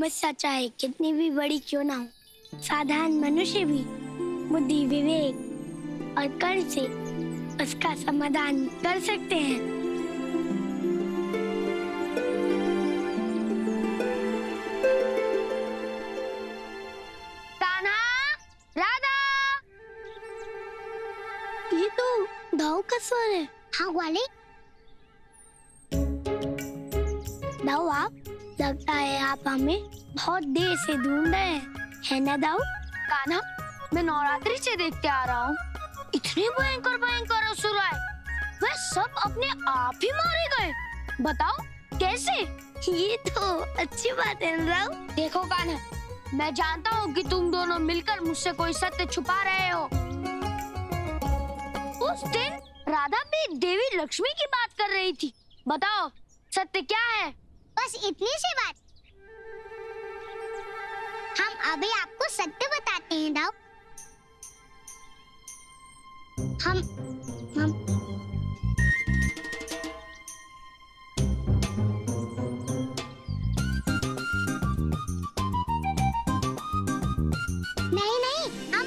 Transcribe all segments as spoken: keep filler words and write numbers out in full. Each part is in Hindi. समझ सच्चा है, कितनी भी बड़ी क्यों ना हो। साधारण मनुष्य भी बुद्धि, विवेक और कर्म से उसका समाधान कर सकते हैं। है। हाँ ग्वाली, दाऊ आप, लगता है आप हमें बहुत देर से ढूंढ रहे हैं, है ना दाऊ? कान्हा, मैं नवरात्रि से देखते आ रहा हूँ, इतने भयंकर भयंकर असुर आए, वे सब अपने आप ही मारे गए, बताओ कैसे? ये तो अच्छी बात है दाऊ। देखो कान्हा, मैं जानता हूँ कि तुम दोनों मिलकर मुझसे कोई सत्य छुपा रहे हो। उस दिन राधा भी देवी लक्ष्मी की बात कर रही थी, बताओ सत्य क्या है? बस इतनी सी बात। हम अभी आपको सत्य बताते हैं दाऊ। हम हम नहीं नहीं हम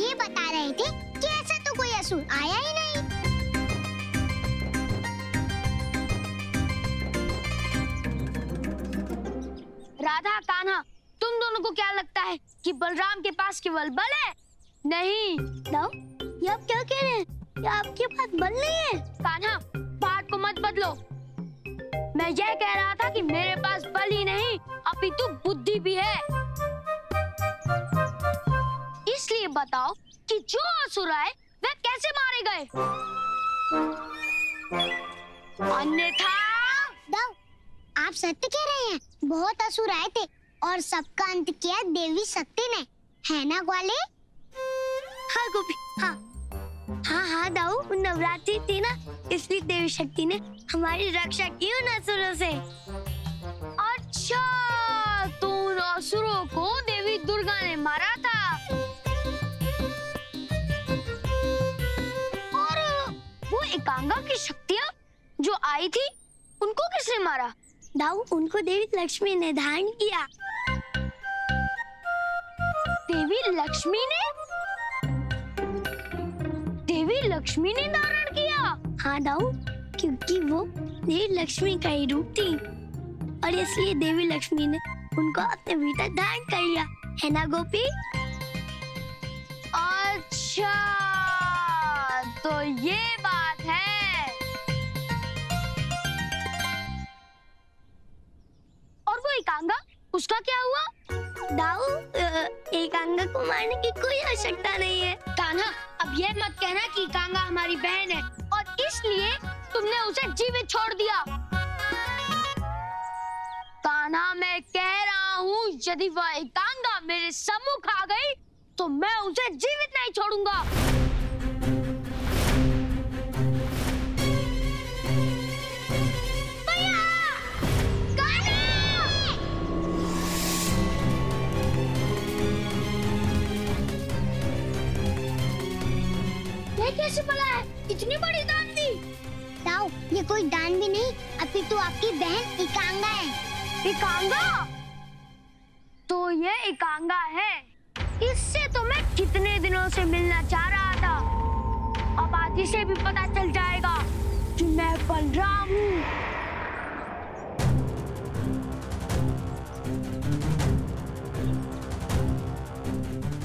ये बता रहे थे कि ऐसा तो कोई असुर आया ही नहीं। राधा, कान्हा, तुम दोनों को क्या लगता है कि बलराम के पास केवल बल है? नहीं दाऊ, ये आप क्या कह रहे हैं? ये आपके पास बल नहीं है। कान्हा, बात को मत बदलो। मैं यह कह रहा था कि मेरे पास बल ही नहीं अपितु बुद्धि भी है। इसलिए बताओ कि जो असुर आए वे कैसे मारे गए? अन्यथा दाऊ, आप सत्य कह रहे हैं, बहुत असुर आए थे और सबका अंत किया देवी शक्ति ने, है ना ग्वाले? हाँ गोपी, हाँ हाँ हाँ दाऊ, नवरात्रि थी ना, इसलिए देवी शक्ति ने हमारी रक्षा की उन असुरों से। अच्छा, तो उन असुरों को देवी दुर्गा ने मारा था और वो एकांगा की शक्तियाँ जो आई थी उनको किसने मारा? दाऊ, उनको देवी लक्ष्मी ने धारण किया। देवी लक्ष्मी ने देवी लक्ष्मी ने धारण किया। हाँ दाऊ, क्योंकि वो देवी लक्ष्मी का ही रूप थी और इसलिए देवी लक्ष्मी ने उनको अपने भीतर धारण कर लिया, है ना गोपी? अच्छा, तो ये बात है। एकांगा, उसका क्या हुआ? दाऊ, एकांगा को मारने की कोई आवश्यकता नहीं है। कान्हा, अब ये मत कहना कि एकांगा हमारी बहन है और इसलिए तुमने उसे जीवित छोड़ दिया। कान्हा, मैं कह रहा हूँ, यदि वह एकांगा मेरे सम्मुख आ गई तो मैं उसे जीवित नहीं छोड़ूंगा। कैसे पला है? इतनी बड़ी दान दी? दाऊ, ये कोई दान भी नहीं, अपितु आपकी बहन एकांगा है। एकांगा? तो ये एकांगा है। इससे तो मैं कितने दिनों से मिलना चाह रहा था। अब आदि से भी पता चल जाएगा कि मैं बलराम हूँ।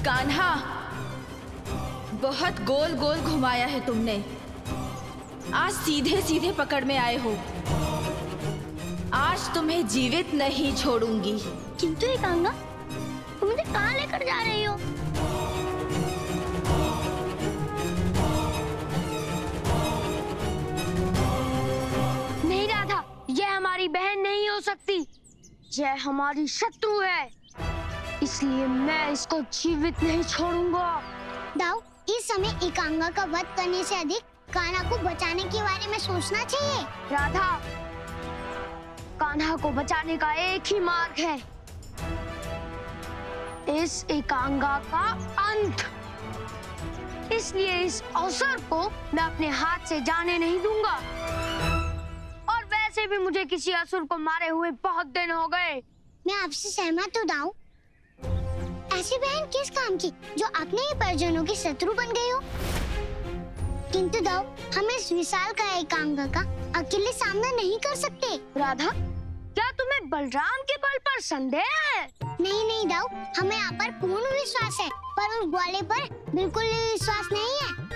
कान्हा, बहुत गोल गोल घुमाया है तुमने, आज सीधे सीधे पकड़ में आए हो। आज तुम्हें जीवित नहीं छोड़ूंगी। किंतु एकांगा, तुम मुझे कहाँ लेकर जा रही हो? नहीं राधा, यह हमारी बहन नहीं हो सकती, यह हमारी शत्रु है, इसलिए मैं इसको जीवित नहीं छोड़ूंगा। दाऊ, इस समय एकांगा का वध करने से अधिक कान्हा को बचाने के बारे में सोचना चाहिए। राधा, कान्हा को बचाने का एक ही मार्ग है, इस एकांगा का अंत। इसलिए इस अवसर को मैं अपने हाथ से जाने नहीं दूंगा। और वैसे भी मुझे किसी असुर को मारे हुए बहुत दिन हो गए, मैं आपसे सहमत हो जाऊँ। ऐसी बहन किस काम की जो अपने ही परिजनों की शत्रु बन गई हो। किंतु दाऊ हम इस विशाल का एकांगा का अकेले सामना नहीं कर सकते। राधा, क्या तुम्हें बलराम के बल पर संदेह है? नहीं नहीं दाऊ, हमें आप पर पूर्ण विश्वास है, पर उस ग्वाले पर बिल्कुल विश्वास नहीं है।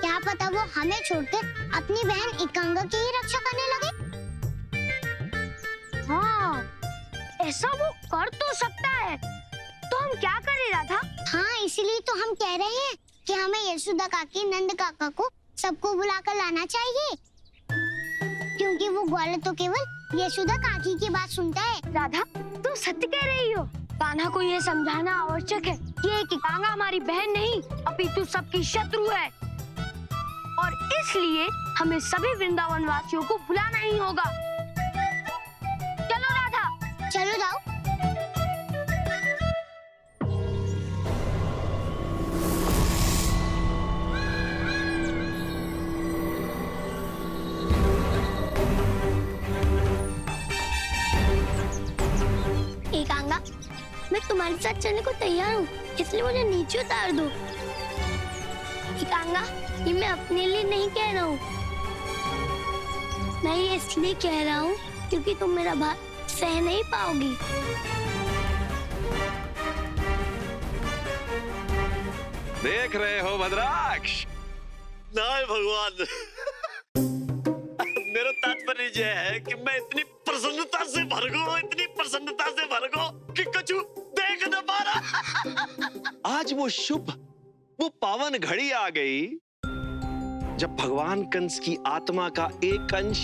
क्या पता वो हमें छोड़कर अपनी बहन एकांगा की ही रक्षा करने लगे। हाँ, ऐसा वो कर तो सकता है, तो हम क्या करें राधा? हाँ, इसलिए तो हम कह रहे हैं कि हमें यशोदा काकी, नंद काका को सबको बुलाकर लाना चाहिए, क्योंकि वो ग्वाला तो केवल यशोदा काकी की बात सुनता है। राधा, तुम सत्य कह रही हो। कान्हा को ये समझाना आवश्यक है कि एक एकांगा हमारी बहन नहीं अपितु सबकी शत्रु है, और इसलिए हमें सभी वृंदावन वासियों को बुलाना ही होगा। चलो राधा, चलो जाओ। तुम्हारे साथ चलने को तैयार हूँ, इसलिए मुझे नीचे उतार दो। एकांगा, ये मैं अपने लिए नहीं कह रहा हूँ, मैं ये इसलिए कह रहा हूँ क्योंकि तुम मेरा भार सह नहीं पाओगी। देख रहे हो भद्राक्ष, नाय भगवान। मेरा तात्पर्य यह है कि मैं इतनी प्रसन्नता से भर गो, इतनी प्रसन्नता से भर गो कि कछु देख न पा रहा। आज वो शुभ, वो पावन घड़ी आ गई जब भगवान कंस की आत्मा का एक अंश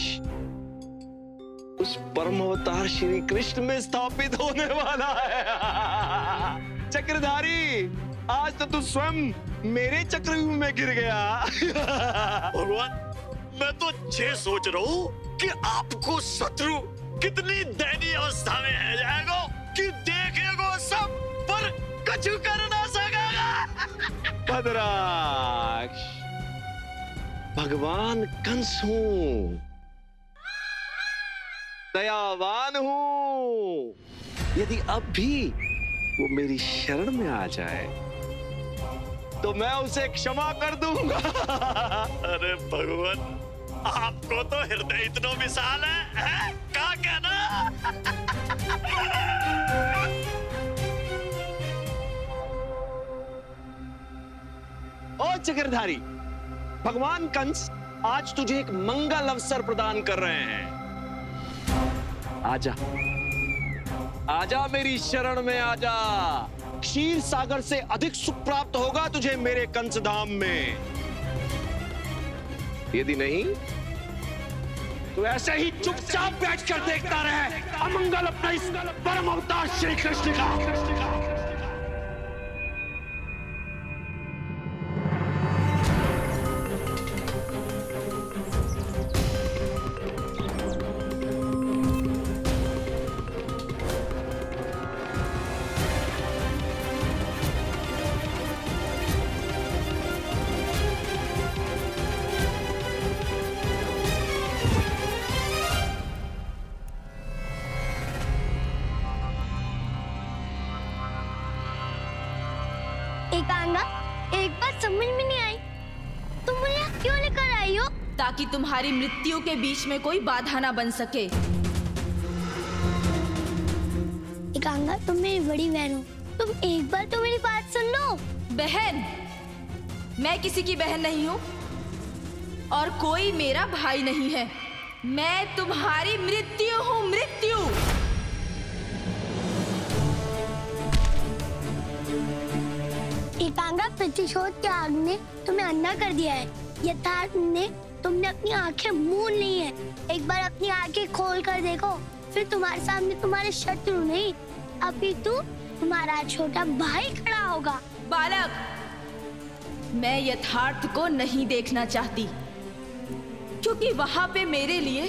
उस परम अवतार श्री कृष्ण में स्थापित होने वाला है। चक्रधारी, आज तो तू स्वयं मेरे चक्रव्यूह में गिर गया। भगवान, मैं तो अच्छे सोच रहा हूँ कि आपको शत्रु कितनी दयनीय अवस्था में है जाएगा कि देखेगा सब, पर कछु कर ना सकेगा। भद्राक्ष, भगवान कंस हूँ, दयावान हूँ। यदि अब भी वो मेरी शरण में आ जाए तो मैं उसे क्षमा कर दूंगा। अरे भगवान, आपको तो हृदय इतना विशाल है, है? क्या कहना। ओ चक्रधारी, भगवान कंस आज तुझे एक मंगल अवसर प्रदान कर रहे हैं। आजा, आजा मेरी शरण में आजा। क्षीर सागर से अधिक सुख प्राप्त होगा तुझे मेरे कंसधाम में। यदि नहीं तो ऐसे ही चुपचाप बैठकर देखता रहे अमंगल अपना इस परम अवतार श्री कृष्ण का। ताकि तुम्हारी मृत्यु के बीच में कोई बाधा ना बन सके। एकांगा, तुम मेरी बड़ी बहन हो, तुम एक बार तो मेरी बात सुन लो। बहन? मैं किसी की बहन नहीं हूँ और कोई मेरा भाई नहीं है। मैं तुम्हारी मृत्यु हूँ, मृत्यु। एकांगा, प्रतिशोध के आग ने तुम्हें अन्ना कर दिया है। यथार्थ ने तुमने अपनी आंखें मूंद ली है। एक बार अपनी आंखें खोल कर देखो, फिर तुम्हारे सामने तुम्हारे शत्रु नहीं अभी तू तुम्हारा छोटा भाई खड़ा होगा। बालक, मैं यथार्थ को नहीं देखना चाहती, क्योंकि वहाँ पे मेरे लिए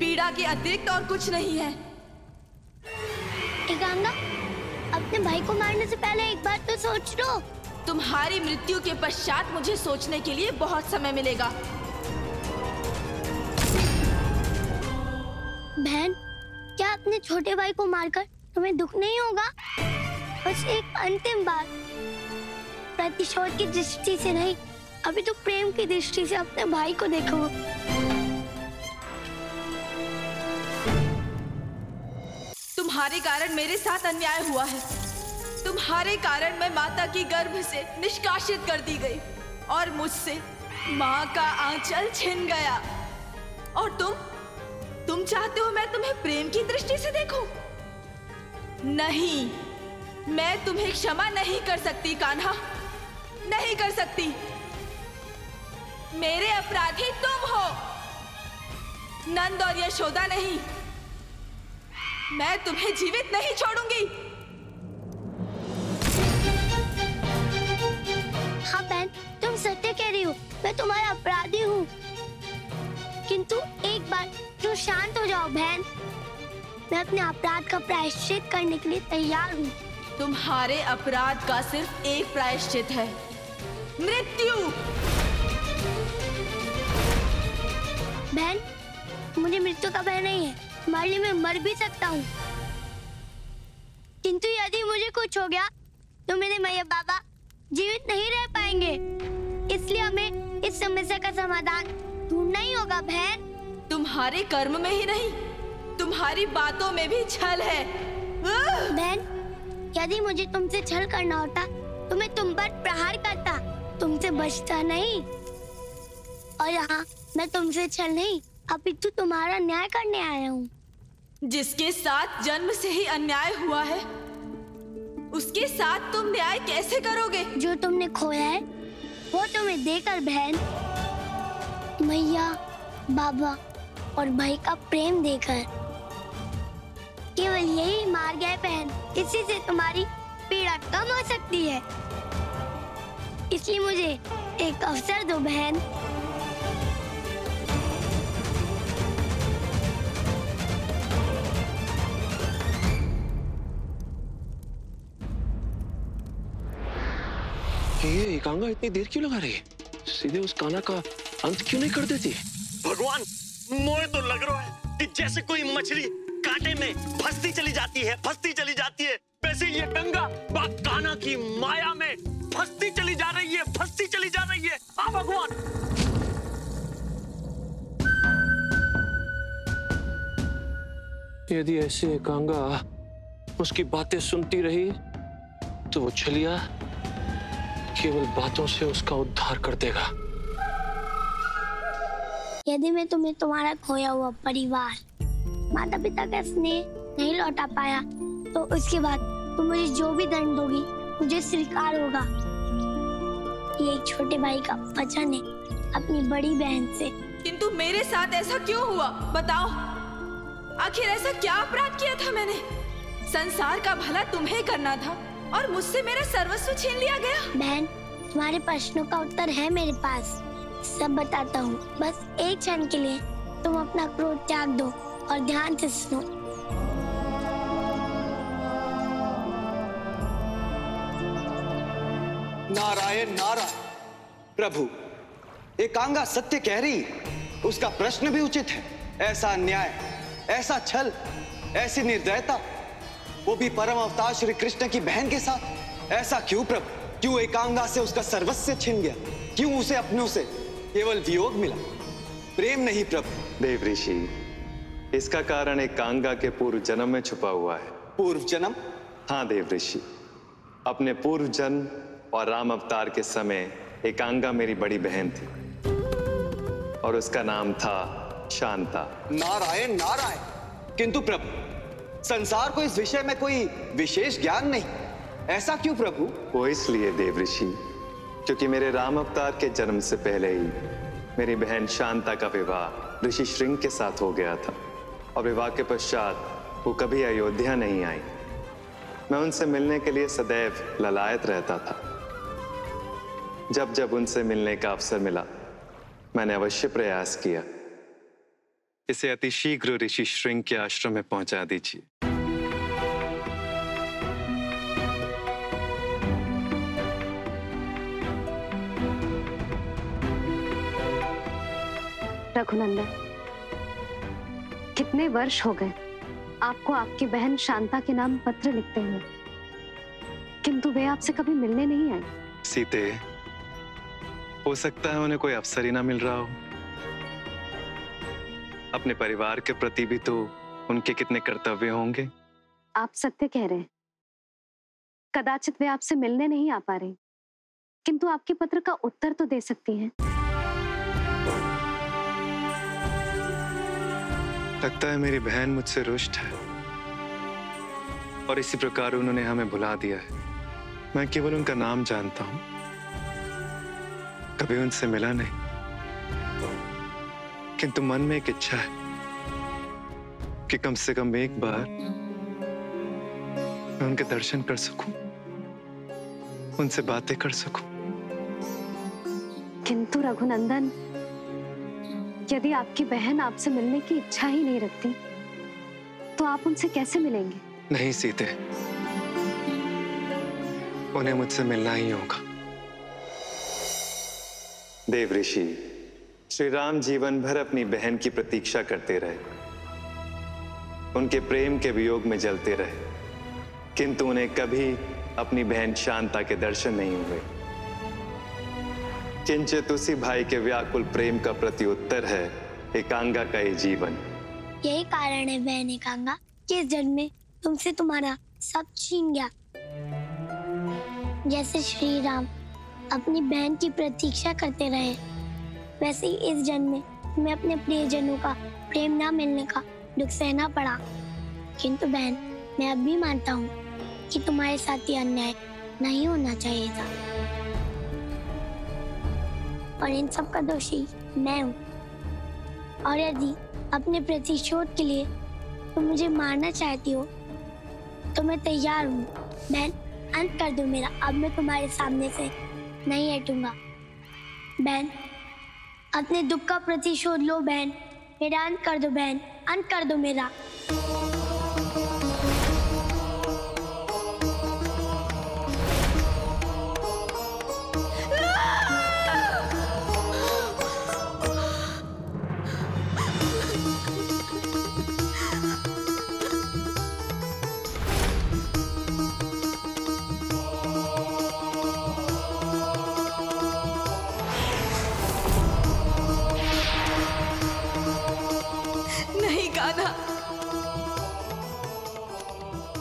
पीड़ा के अतिरिक्त और कुछ नहीं है। एकांगा, अपने भाई को मारने से पहले एक बार तो सोच लो। तुम्हारी मृत्यु के पश्चात मुझे सोचने के लिए बहुत समय मिलेगा। बहन, क्या अपने छोटे भाई को मारकर तुम्हें दुख नहीं होगा? बस एक अंतिम बार, प्रतिशोध की दृष्टि से नहीं, अभी तो प्रेम की दृष्टि से अपने भाई को देखो। तुम्हारे कारण मेरे साथ अन्याय हुआ है। तुम्हारे कारण मैं माता की गर्भ से निष्कासित कर दी गई और मुझसे माँ का आंचल छिन गया। और तुम तुम चाहते हो मैं तुम्हें प्रेम की दृष्टि से देखूं? नहीं, मैं तुम्हें क्षमा नहीं कर सकती कान्हा, नहीं कर सकती। मेरे अपराधी तुम हो, नंद और यशोदा नहीं। मैं तुम्हें जीवित नहीं छोड़ूंगी। हाँ बहन, तुम सत्य कह रही हो, मैं तुम्हारा अपराधी हूँ। किंतु एक बार तुम शांत हो जाओ बहन, मैं अपने अपराध का प्रायश्चित करने के लिए तैयार हूँ। तुम्हारे अपराध का सिर्फ एक प्रायश्चित है, मृत्यु। बहन, मुझे मृत्यु का भय नहीं है, तुम्हारे लिए मैं मर भी सकता हूँ। किंतु यदि मुझे कुछ हो गया तो मेरे मैया बाबा जीवित नहीं रह पाएंगे, इसलिए हमें इस समस्या का समाधान ढूंढना ही होगा बहन। तुम्हारे कर्म में ही नहीं, तुम्हारी बातों में भी छल है बहन। यदि मुझे तुमसे छल करना होता तो मैं तुम पर प्रहार करता, तुमसे बचता नहीं। और यहाँ मैं तुमसे छल नहीं, अपितु तुम्हारा न्याय करने आया हूँ। जिसके साथ जन्म से ही अन्याय हुआ है, उसके साथ तुम न्याय कैसे करोगे? जो तुमने खोया है वो तुम्हें देकर बहन, मैया बाबा और भाई का प्रेम देकर। केवल यही मार्ग है बहन, इसी से तुम्हारी पीड़ा कम हो सकती है। इसलिए मुझे एक अवसर दो बहन। ये एकांगा इतनी देर क्यों लगा रही है? सीधे उस कान्हा का अंत क्यों नहीं कर देती? भगवान, मुझे तो लग रहा है कि जैसे कोई मछली कांटे में फंसती चली जाती है, फंसती चली जाती है, वैसे ये गंगा बाप कान्हा की माया में फंसती चली जा रही है, फंसती चली जा रही है। आ भगवान, यदि ऐसे एकांगा उसकी बातें सुनती रही तो वो छलिया केवल बातों से उसका उद्धार कर देगा। यदि मैं तुम्हें तुम्हारा खोया हुआ परिवार, माता पिता का स्नेह नहीं लौटा पाया तो उसके बाद तुम मुझे जो भी दंड दोगी मुझे स्वीकार होगा। ये एक छोटे भाई का वचन है अपनी बड़ी बहन से। किंतु मेरे साथ ऐसा क्यों हुआ? बताओ, आखिर ऐसा क्या अपराध किया था मैंने? संसार का भला तुम्हें करना था और मुझसे मेरा सर्वस्व छीन लिया गया। बहन, तुम्हारे प्रश्नों का उत्तर है मेरे पास, सब बताता हूँ। बस एक क्षण के लिए तुम अपना क्रोध त्याग दो और ध्यान से सुनो। नारायण नारायण। प्रभु, एकांगा सत्य कह रही, उसका प्रश्न भी उचित है। ऐसा न्याय, ऐसा छल, ऐसी निर्दयता, वो भी परम अवतार श्री कृष्ण की बहन के साथ। ऐसा क्यों प्रभु? क्यों एकांगा से उसका सर्वस्व छिन गया? क्यों उसे अपनों से केवल वियोग मिला, प्रेम नहीं प्रभु? देवऋषि, इसका कारण एकांगा के पूर्व जन्म में छुपा हुआ है। पूर्व जन्म? हाँ देवऋषि, अपने पूर्व जन्म और राम अवतार के समय एकांगा मेरी बड़ी बहन थी और उसका नाम था शांता। नारायण नारायण। किंतु प्रभु, संसार को इस विषय में कोई विशेष ज्ञान नहीं, ऐसा क्यों प्रभु? वो इसलिए देवऋषि, क्योंकि मेरे राम अवतार के जन्म से पहले ही मेरी बहन शांता का विवाह ऋषि श्रृंग के साथ हो गया था और विवाह के पश्चात वो कभी अयोध्या नहीं आई। मैं उनसे मिलने के लिए सदैव ललायत रहता था। जब जब उनसे मिलने का अवसर मिला मैंने अवश्य प्रयास किया। इसे अति शीघ्र ऋषि श्रृंग के आश्रम में पहुंचा दीजिए। रघुनंदन, कितने वर्ष हो गए आपको आपकी बहन शांता के नाम पत्र लिखते हैं, किंतु वे आपसे कभी मिलने नहीं आए। सीते, हो सकता है उन्हें कोई अवसर ही ना मिल रहा हो। अपने परिवार के प्रति भी तो उनके कितने कर्तव्य होंगे। आप सत्य कह रहे हैं, कदाचित वे आपसे मिलने नहीं आ पा रहे, किंतु आपके पत्र का उत्तर तो दे सकती हैं। लगता है मेरी बहन मुझसे रुष्ट है और इसी प्रकार उन्होंने हमें भुला दिया है। मैं केवल उनका नाम जानता हूँ, कभी उनसे मिला नहीं, किंतु मन में एक इच्छा है कि कम से कम एक बार मैं उनके दर्शन कर सकूं, उनसे बातें कर सकूं। किंतु रघुनंदन, यदि आपकी बहन आपसे मिलने की इच्छा ही नहीं रखती तो आप उनसे कैसे मिलेंगे? नहीं सीते, उन्हें मुझसे मिलना ही होगा। देवऋषि, श्री राम जीवन भर अपनी बहन की प्रतीक्षा करते रहे, उनके प्रेम के वियोग में जलते रहे, किंतु उन्हें कभी अपनी बहन शांता के दर्शन नहीं हुए। किंचित उसी भाई के व्याकुल प्रेम का प्रत्युत्तर है एकांगा का ये जीवन। यही कारण है बहन एकांगा कि इस जन्म में तुमसे तुम्हारा सब छीन गया। जैसे श्री राम अपनी बहन की प्रतीक्षा करते रहे, वैसे ही इस जन्म में तुम्हें अपने प्रियजनों का प्रेम ना मिलने का दुख सहना पड़ा। किंतु बहन, मैं अब भी मानता हूँ कि तुम्हारे साथ ये अन्याय नहीं होना चाहिए था और इन सब का दोषी मैं हूँ। और यदि अपने प्रतिशोध के लिए तुम मुझे मारना चाहती हो तो मैं तैयार हूँ। बहन, अंत कर दो मेरा, अब मैं तुम्हारे सामने से नहीं हटूंगा। बहन, अपने दुख का प्रतिशोध लो। बहन, मेरा अंत कर दो। बहन, अंत कर दो मेरा।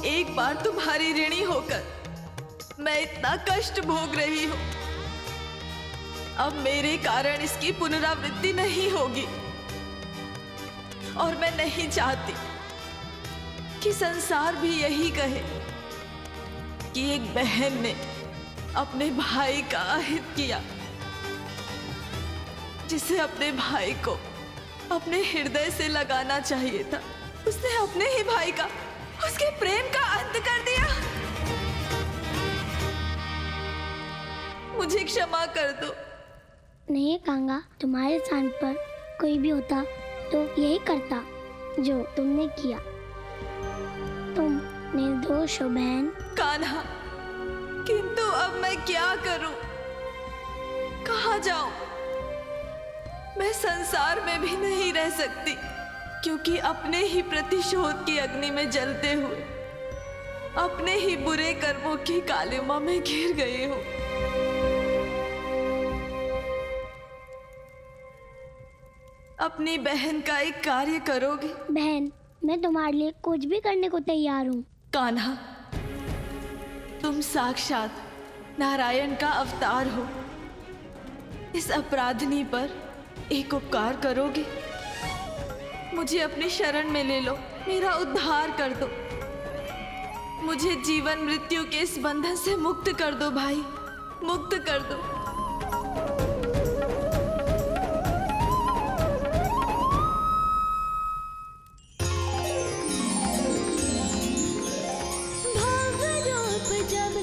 एक बार तुम्हारी ऋणी होकर मैं इतना कष्ट भोग रही हूँ, अब मेरे कारण इसकी पुनरावृत्ति नहीं होगी। और मैं नहीं चाहती कि संसार भी यही कहे कि एक बहन ने अपने भाई का अहित किया, जिसे अपने भाई को अपने हृदय से लगाना चाहिए था, उसने अपने ही भाई का, उसके प्रेम का अंत कर दिया। मुझे क्षमा कर दो। नहीं एकांगा, तुम्हारे स्थान पर कोई भी होता तो यही करता जो तुमने किया। तुम निर्दोष हो बहन। कान्हा, किंतु अब मैं क्या करूं, कहाँ जाऊं? मैं संसार में भी नहीं रह सकती, क्योंकि अपने ही प्रतिशोध की अग्नि में जलते हुए अपने ही बुरे कर्मों की कालिमा में घिर गए हो। अपनी बहन का एक कार्य करोगे? बहन, मैं तुम्हारे लिए कुछ भी करने को तैयार हूँ। कान्हा, तुम साक्षात नारायण का अवतार हो, इस अपराधिनी पर एक उपकार करोगे? मुझे अपनी शरण में ले लो, मेरा उद्धार कर दो, मुझे जीवन मृत्यु के इस बंधन से मुक्त कर दो भाई, मुक्त कर दो। जन्म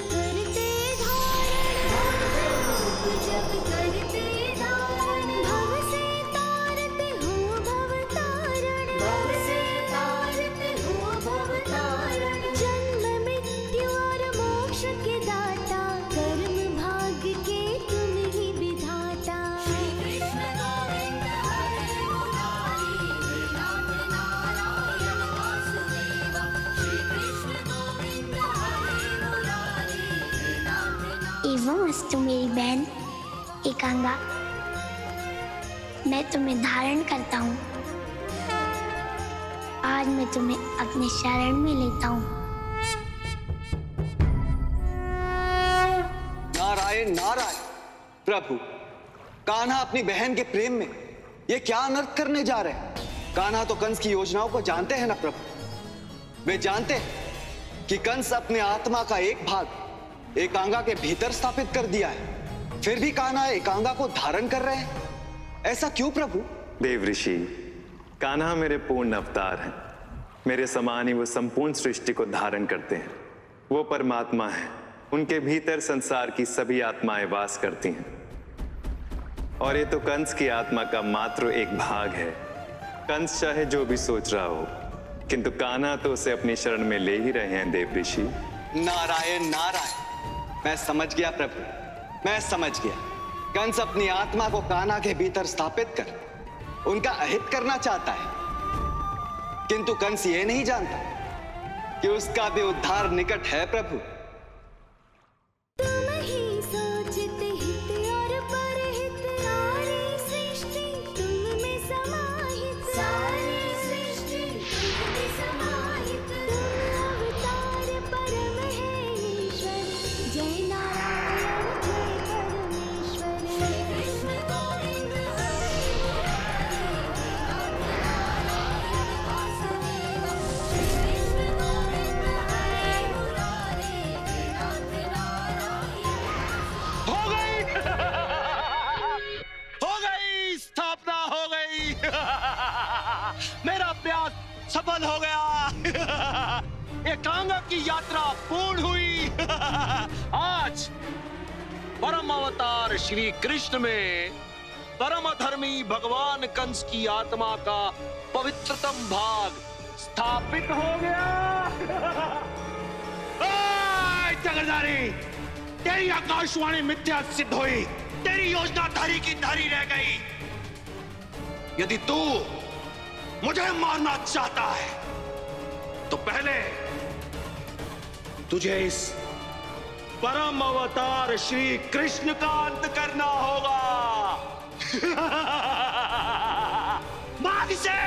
मृत्यु और मोक्ष के दाता, कर्म भाग के नमोस्तु मेरी बहन एकांगा, मैं तुम्हें धारण करता हूँ। आज मैं तुम्हें अपने शरण में लेता हूँ। नारायण नारायण प्रभु, कान्हा अपनी बहन के प्रेम में ये क्या अनर्थ करने जा रहे हैं? कान्हा तो कंस की योजनाओं को जानते हैं ना प्रभु। वे जानते हैं कि कंस अपने आत्मा का एक भाग एकांगा के भीतर स्थापित कर दिया है, फिर भी कान्हा एकांगा को धारण कर रहे हैं। ऐसा क्यों प्रभु? देवऋषि, कान्हा मेरे पूर्ण अवतार हैं। मेरे समान ही वो संपूर्ण सृष्टि को धारण करते हैं। वो परमात्मा है, उनके भीतर संसार की सभी आत्माएं वास करती हैं। और ये तो कंस की आत्मा का मात्र एक भाग है। कंस चाहे जो भी सोच रहा हो, किंतु कान्हा तो उसे अपनी शरण में ले ही रहे हैं देवऋषि। नारायण नारायण, मैं समझ गया प्रभु, मैं समझ गया। कंस अपनी आत्मा को कान्हा के भीतर स्थापित कर उनका अहित करना चाहता है, किंतु कंस ये नहीं जानता कि उसका भी उद्धार निकट है प्रभु। सफल हो गया। एकांगा की यात्रा पूर्ण हुई। आज परम अवतार श्री कृष्ण में परम धर्मी भगवान कंस की आत्मा का पवित्रतम भाग स्थापित हो गया। चक्रधारी, तेरी आकाशवाणी मिथ्या सिद्ध हुई, तेरी योजना धारी की धारी रह गई। यदि तू मुझे मारना चाहता है तो पहले तुझे इस परम अवतार श्री कृष्ण का अंत करना होगा। मार इसे।